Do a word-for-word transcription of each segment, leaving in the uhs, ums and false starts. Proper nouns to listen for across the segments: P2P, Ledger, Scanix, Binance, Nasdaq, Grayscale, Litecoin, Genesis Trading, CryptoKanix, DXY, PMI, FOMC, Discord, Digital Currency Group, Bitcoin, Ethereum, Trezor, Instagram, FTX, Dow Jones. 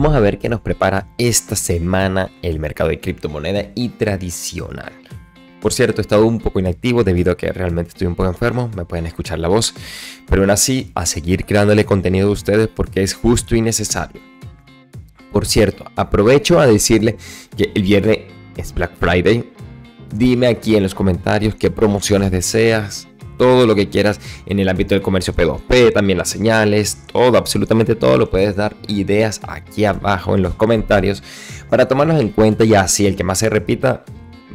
Vamos a ver qué nos prepara esta semana el mercado de criptomoneda y tradicional. Por cierto, he estado un poco inactivo debido a que realmente estoy un poco enfermo, me pueden escuchar la voz, pero aún así a seguir creándole contenido a ustedes porque es justo y necesario. Por cierto, aprovecho a decirle que el viernes es Black Friday. Dime aquí en los comentarios qué promociones deseas, todo lo que quieras en el ámbito del comercio P dos P, también las señales, todo, absolutamente todo lo puedes dar ideas aquí abajo en los comentarios para tomarnos en cuenta y así el que más se repita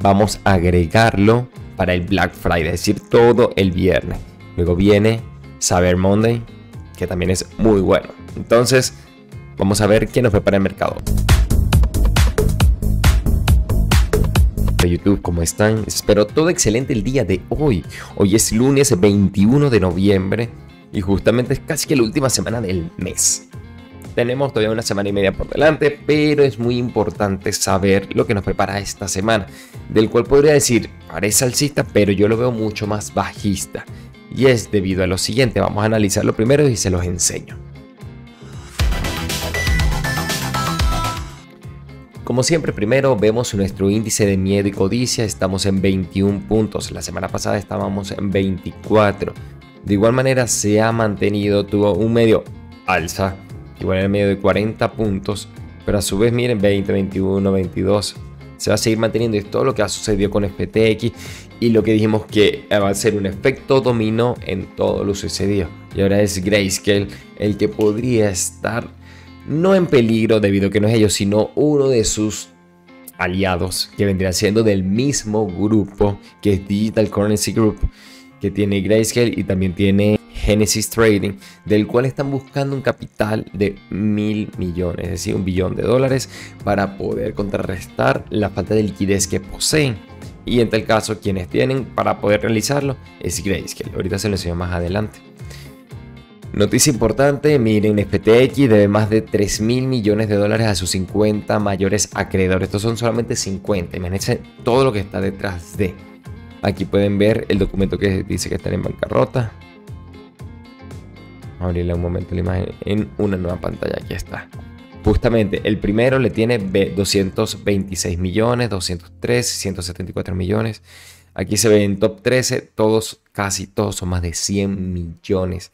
vamos a agregarlo para el Black Friday, es decir, todo el viernes. Luego viene Cyber Monday, que también es muy bueno. Entonces, vamos a ver qué nos prepara el mercado. De YouTube, ¿cómo están? Espero todo excelente el día de hoy. Hoy es lunes veintiuno de noviembre y justamente es casi que la última semana del mes. Tenemos todavía una semana y media por delante, pero es muy importante saber lo que nos prepara esta semana, del cual podría decir, parece alcista, pero yo lo veo mucho más bajista. Y es debido a lo siguiente, vamos a analizarlo primero y se los enseño. Como siempre, primero vemos nuestro índice de miedo y codicia, estamos en veintiún puntos, la semana pasada estábamos en veinticuatro. De igual manera se ha mantenido, tuvo un medio alza, igual en el medio de cuarenta puntos, pero a su vez miren veinte, veintiuno, veintidós, se va a seguir manteniendo y todo lo que ha sucedido con F T X y lo que dijimos que va a ser un efecto dominó en todo lo sucedido. Y ahora es Grayscale el que podría estar no en peligro debido a que no es ellos, sino uno de sus aliados que vendría siendo del mismo grupo que es Digital Currency Group, que tiene Grayscale y también tiene Genesis Trading, del cual están buscando un capital de mil millones, es decir, un billón de dólares, para poder contrarrestar la falta de liquidez que poseen. Y en tal caso, quienes tienen para poder realizarlo es Grayscale. Ahorita se lo enseño más adelante. Noticia importante, miren, F T X debe más de tres mil millones de dólares a sus cincuenta mayores acreedores. Estos son solamente cincuenta, imagínense todo lo que está detrás de. Aquí pueden ver el documento que dice que están en bancarrota. Vamos a abrirle un momento la imagen en una nueva pantalla. Aquí está. Justamente el primero le tiene doscientos veintiséis millones, doscientos tres, ciento setenta y cuatro millones. Aquí se ve en top trece, todos, casi todos son más de cien millones.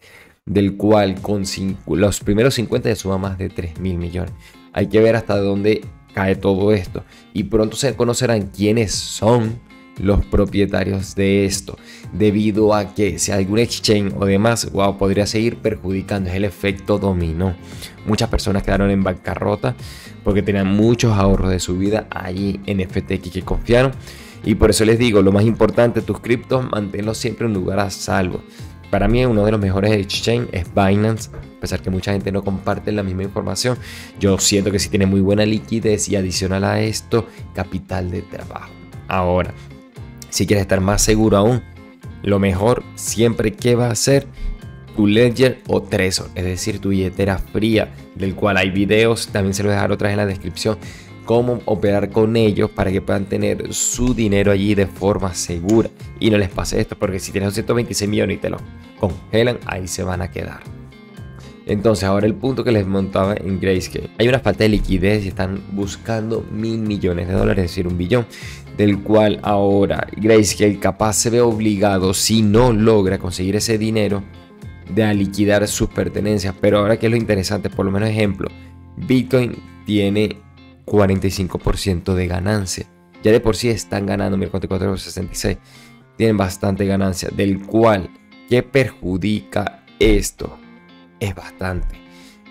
Del cual con cinco, los primeros cincuenta ya suma más de tres mil millones. Hay que ver hasta dónde cae todo esto. Y pronto se conocerán quiénes son los propietarios de esto, debido a que si algún exchange o demás, wow, podría seguir perjudicando. Es el efecto dominó. Muchas personas quedaron en bancarrota porque tenían muchos ahorros de su vida allí en F T X que confiaron. Y por eso les digo, lo más importante, tus criptos, manténlos siempre en un lugar a salvo. Para mí uno de los mejores exchange es Binance, a pesar que mucha gente no comparte la misma información. Yo siento que sí tiene muy buena liquidez y adicional a esto, capital de trabajo. Ahora, si quieres estar más seguro aún, lo mejor siempre que va a ser tu Ledger o Trezor, es decir, tu billetera fría, del cual hay videos, también se los dejaré otra vez en la descripción, cómo operar con ellos para que puedan tener su dinero allí de forma segura y no les pase esto, porque si tienes doscientos veintiséis millones y te lo congelan, ahí se van a quedar. Entonces ahora el punto que les montaba en Grayscale, hay una falta de liquidez y están buscando mil millones de dólares, es decir, un billón, del cual ahora Grayscale capaz se ve obligado, si no logra conseguir ese dinero, de a liquidar sus pertenencias. Pero ahora que es lo interesante, por lo menos ejemplo, Bitcoin tiene cuarenta y cinco por ciento de ganancia, ya de por sí están ganando mil cuatrocientos sesenta y seis, tienen bastante ganancia, del cual que perjudica esto es bastante.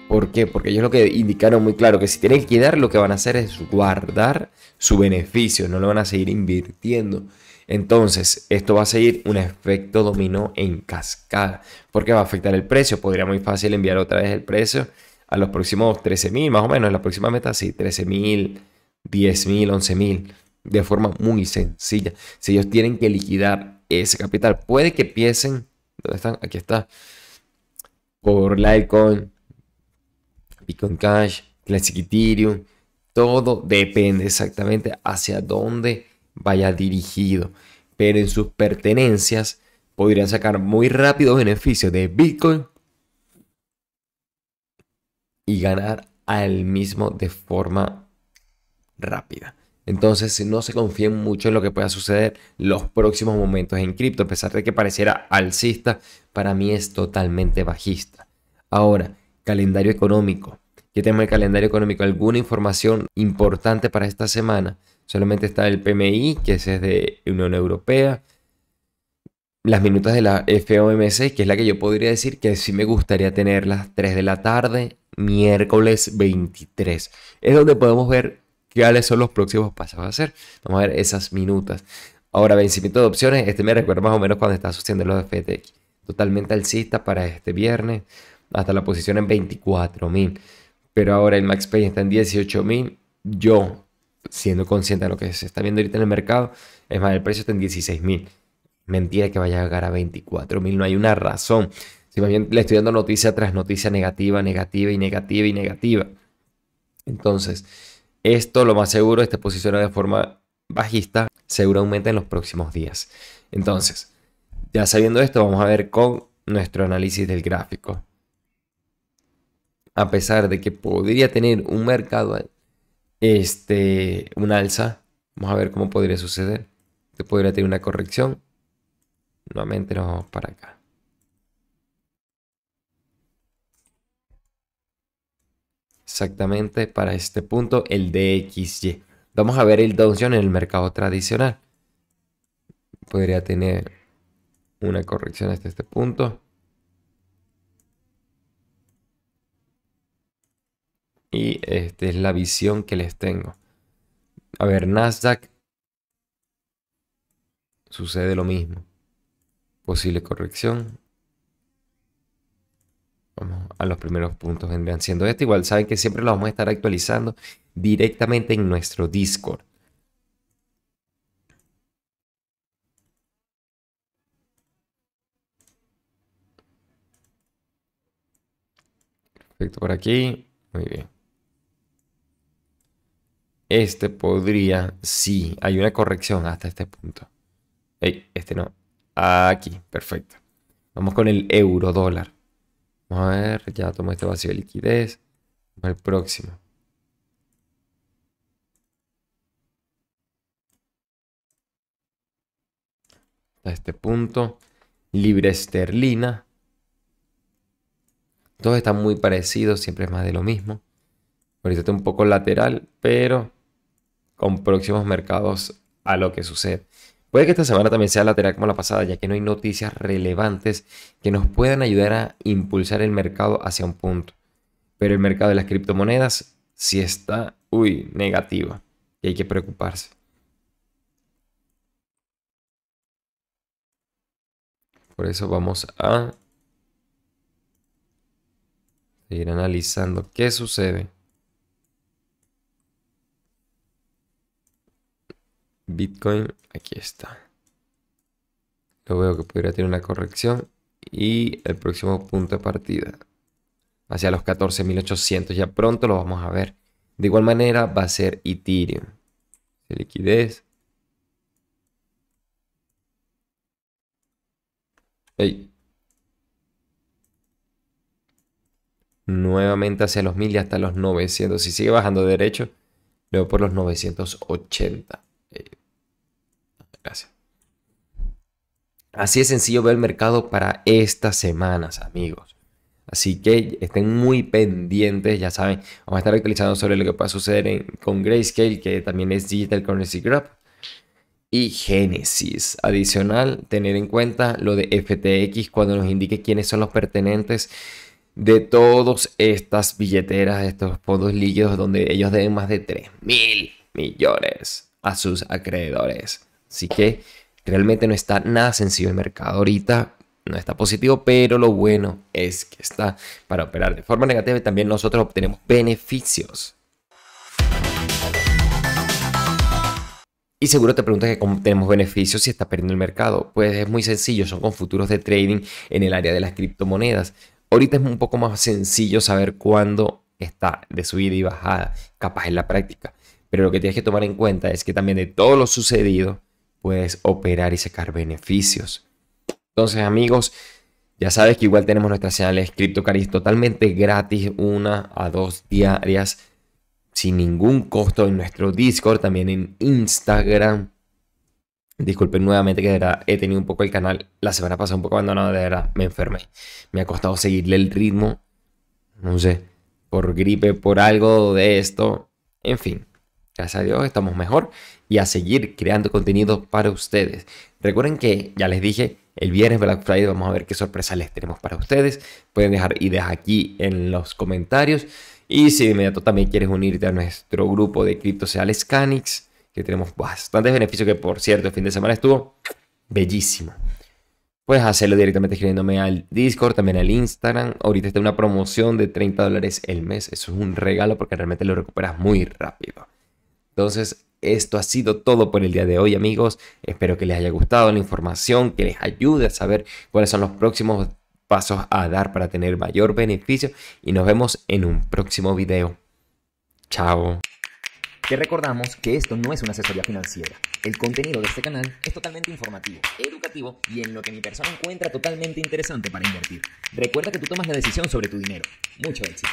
¿Por qué? Porque ellos lo que indicaron muy claro, que si tienen que dar, lo que van a hacer es guardar su beneficio, no lo van a seguir invirtiendo. Entonces esto va a seguir un efecto dominó en cascada, porque va a afectar el precio. Podría muy fácil enviar otra vez el precio a los próximos trece mil, más o menos, la próxima meta, sí, trece mil, diez mil, once mil, de forma muy sencilla. Si ellos tienen que liquidar ese capital, puede que empiecen, ¿dónde están? Aquí está, por Litecoin, Bitcoin Cash, Classic Ethereum, todo depende exactamente hacia dónde vaya dirigido, pero en sus pertenencias podrían sacar muy rápido beneficios de Bitcoin y ganar al mismo de forma rápida. Entonces no se confíen mucho en lo que pueda suceder los próximos momentos en cripto. A pesar de que pareciera alcista, para mí es totalmente bajista. Ahora, calendario económico. ¿Qué tema el calendario económico? ¿Alguna información importante para esta semana? Solamente está el P M I, que es de Unión Europea. Las minutas de la F O M C, que es la que yo podría decir que sí me gustaría tener, las tres de la tarde, miércoles veintitrés. Es donde podemos ver cuáles son los próximos pasos a hacer. Vamos a ver esas minutas. Ahora, vencimiento de opciones. Este me recuerda más o menos cuando está sucediendo lo de F T X. Totalmente alcista para este viernes, hasta la posición en veinticuatro mil. Pero ahora el Max Pay está en dieciocho mil. Yo, siendo consciente de lo que se está viendo ahorita en el mercado, es más, el precio está en dieciséis mil. Mentira que vaya a llegar a veinticuatro mil, no hay una razón. Si más bien le estoy dando noticia tras noticia negativa, negativa y negativa y negativa. Entonces, esto lo más seguro, este posiciona de forma bajista, seguramente en los próximos días. Entonces, ya sabiendo esto, vamos a ver con nuestro análisis del gráfico. A pesar de que podría tener un mercado, este, un alza, vamos a ver cómo podría suceder. Te podría tener una corrección. Nuevamente nos vamos para acá. Exactamente para este punto, el D X Y. Vamos a ver el Dow Jones en el mercado tradicional. Podría tener una corrección hasta este punto. Y esta es la visión que les tengo. A ver, Nasdaq. Sucede lo mismo. Posible corrección. Vamos a los primeros puntos, vendrán siendo esto. Igual saben que siempre lo vamos a estar actualizando directamente en nuestro Discord. Perfecto, por aquí. Muy bien. Este podría, sí, hay una corrección hasta este punto. Hey, este no. Aquí, perfecto. Vamos con el euro dólar. Vamos a ver, ya tomo este vacío de liquidez. Vamos al próximo. A este punto. Libra esterlina. Todos están muy parecidos, siempre es más de lo mismo. Ahorita está un poco lateral, pero con próximos mercados a lo que sucede. Puede que esta semana también sea lateral como la pasada, ya que no hay noticias relevantes que nos puedan ayudar a impulsar el mercado hacia un punto. Pero el mercado de las criptomonedas sí está, uy, negativo. Y hay que preocuparse. Por eso vamos a seguir analizando qué sucede. Bitcoin, aquí está. Lo veo que podría tener una corrección. Y el próximo punto de partida hacia los catorce mil ochocientos. Ya pronto lo vamos a ver. De igual manera va a ser Ethereum. De liquidez. Hey. Nuevamente hacia los mil y hasta los novecientos. Si sigue bajando de derecho, lo veo por los novecientos ochenta. Gracias. Así de sencillo ve el mercado para estas semanas, amigos. Así que estén muy pendientes, ya saben. Vamos a estar actualizando sobre lo que pueda suceder en, con Grayscale, que también es Digital Currency Group. Y Genesis. Adicional, tener en cuenta lo de F T X cuando nos indique quiénes son los pertenentes de todas estas billeteras, de estos fondos líquidos donde ellos deben más de tres mil millones a sus acreedores. Así que realmente no está nada sencillo el mercado ahorita, no está positivo, pero lo bueno es que está para operar de forma negativa y también nosotros obtenemos beneficios. Y seguro te preguntas que cómo tenemos beneficios si está perdiendo el mercado. Pues es muy sencillo, son con futuros de trading en el área de las criptomonedas. Ahorita es un poco más sencillo saber cuándo está de subida y bajada, capaz en la práctica. Pero lo que tienes que tomar en cuenta es que también de todo lo sucedido puedes operar y sacar beneficios. Entonces, amigos, Ya sabes que igual tenemos nuestras señales CryptoKanix totalmente gratis, una a dos diarias, sin ningún costo en nuestro Discord, también en Instagram. Disculpen nuevamente que de verdad he tenido un poco el canal la semana pasada un poco abandonado, de verdad me enfermé. Me ha costado seguirle el ritmo, no sé, por gripe, por algo de esto, en fin. Gracias a Dios estamos mejor y a seguir creando contenido para ustedes. Recuerden que ya les dije, el viernes Black Friday vamos a ver qué sorpresa les tenemos para ustedes. Pueden dejar ideas aquí en los comentarios. Y si de inmediato también quieres unirte a nuestro grupo de cripto sea Scanix, que tenemos bastantes beneficios, que por cierto el fin de semana estuvo bellísimo. Puedes hacerlo directamente escribiéndome al Discord, también al Instagram. Ahorita está una promoción de treinta dólares el mes. Eso es un regalo porque realmente lo recuperas muy rápido. Entonces, esto ha sido todo por el día de hoy, amigos. Espero que les haya gustado la información, que les ayude a saber cuáles son los próximos pasos a dar para tener mayor beneficio. Y nos vemos en un próximo video. Chao. Te recordamos que esto no es una asesoría financiera. El contenido de este canal es totalmente informativo, educativo y en lo que mi persona encuentra totalmente interesante para invertir. Recuerda que tú tomas la decisión sobre tu dinero. Mucho éxito.